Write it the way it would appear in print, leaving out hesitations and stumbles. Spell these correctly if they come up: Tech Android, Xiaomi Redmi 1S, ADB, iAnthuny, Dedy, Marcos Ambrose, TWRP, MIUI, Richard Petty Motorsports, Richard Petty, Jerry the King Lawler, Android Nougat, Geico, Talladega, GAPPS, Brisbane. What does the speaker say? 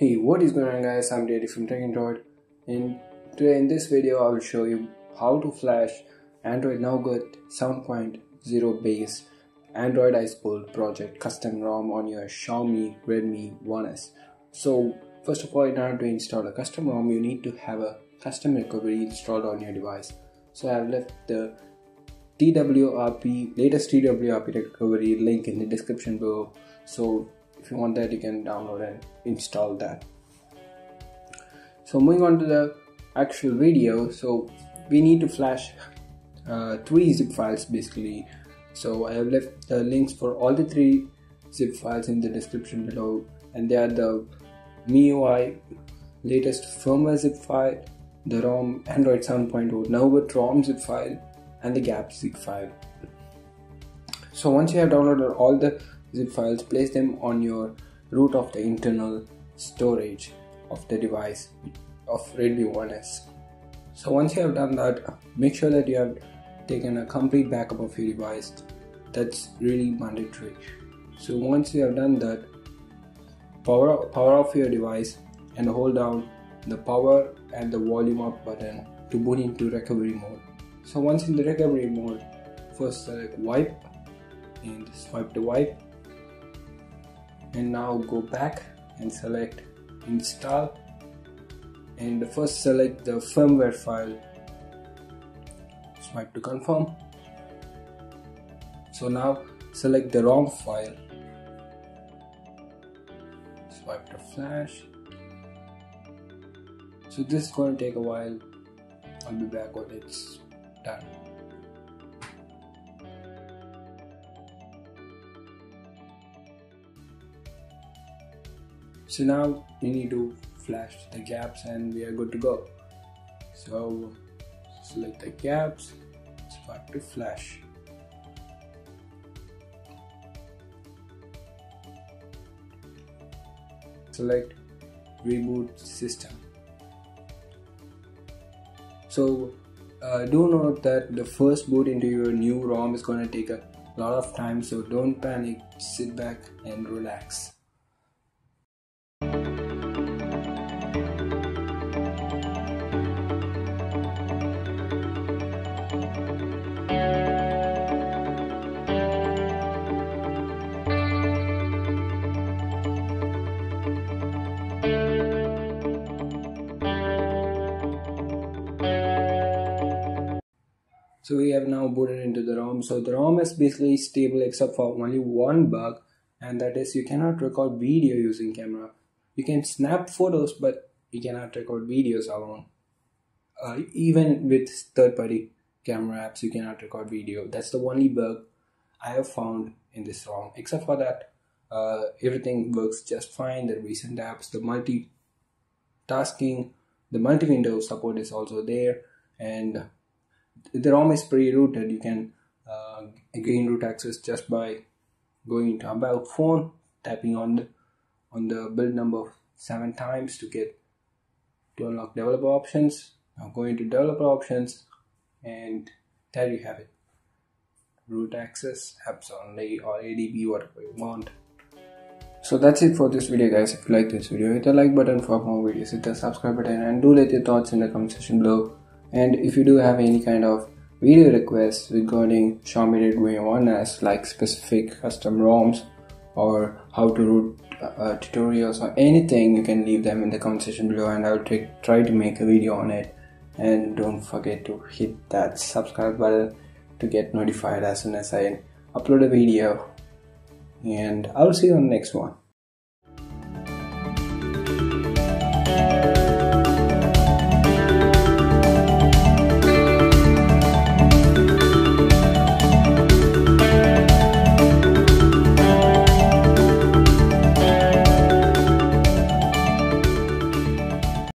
Hey, what is going on guys, I'm Dedy from Tech Android, and today in this video I will show you how to flash Android Nougat 7.0 based Android High School project custom ROM on your Xiaomi Redmi 1S. So first of all, in order to install a custom ROM, you need to have a custom recovery installed on your device. So I have left the latest TWRP recovery link in the description below. So if you want that, you can download and install that. So moving on to the actual video, so we need to flash three zip files basically. So I have left the links for all the three zip files in the description below, and they are the MIUI latest firmware zip file, the ROM Android 7.0 Nougat ROM zip file, and the GAPPS zip file. So once you have downloaded all the zip files, place them on your root of the internal storage of the device of Redmi 1S. So once you have done that, make sure that you have taken a complete backup of your device. That's really mandatory. So once you have done that, power off your device and hold down the power and the volume up button to boot into recovery mode. So once in the recovery mode, first select wipe and swipe to wipe, and now go back and select install, and first select the firmware file, swipe to confirm. So now select the ROM file, swipe to flash. So this is going to take a while. I'll be back when it's done. So now we need to flash the gaps and we are good to go. So select the gaps, swipe to flash. Select reboot system. So do note that the first boot into your new ROM is going to take a lot of time, so don't panic, sit back and relax. So we have now booted into the ROM. So the ROM is basically stable except for only one bug, and that is you cannot record video using camera. You can snap photos, but you cannot record videos alone. Even with third-party camera apps, you cannot record video. That's the only bug I have found in this ROM. Except for that, everything works just fine. The recent apps, the multitasking, the multi-window support is also there, and the ROM is pre-rooted. You can gain root access just by going into about phone, tapping on the build number 7 times to unlock developer options. Now go into developer options, and there you have it. Root access, apps only, or ADB, whatever you want. So that's it for this video guys. If you like this video, hit the like button for more videos, hit the subscribe button, and do let your thoughts in the comment section below. And if you do have any kind of video requests regarding Xiaomi Redmi 1S, like specific custom ROMs or how to root tutorials or anything, you can leave them in the comment section below, and I'll try to make a video on it. And don't forget to hit that subscribe button to get notified as soon as I upload a video. And I'll see you on the next one.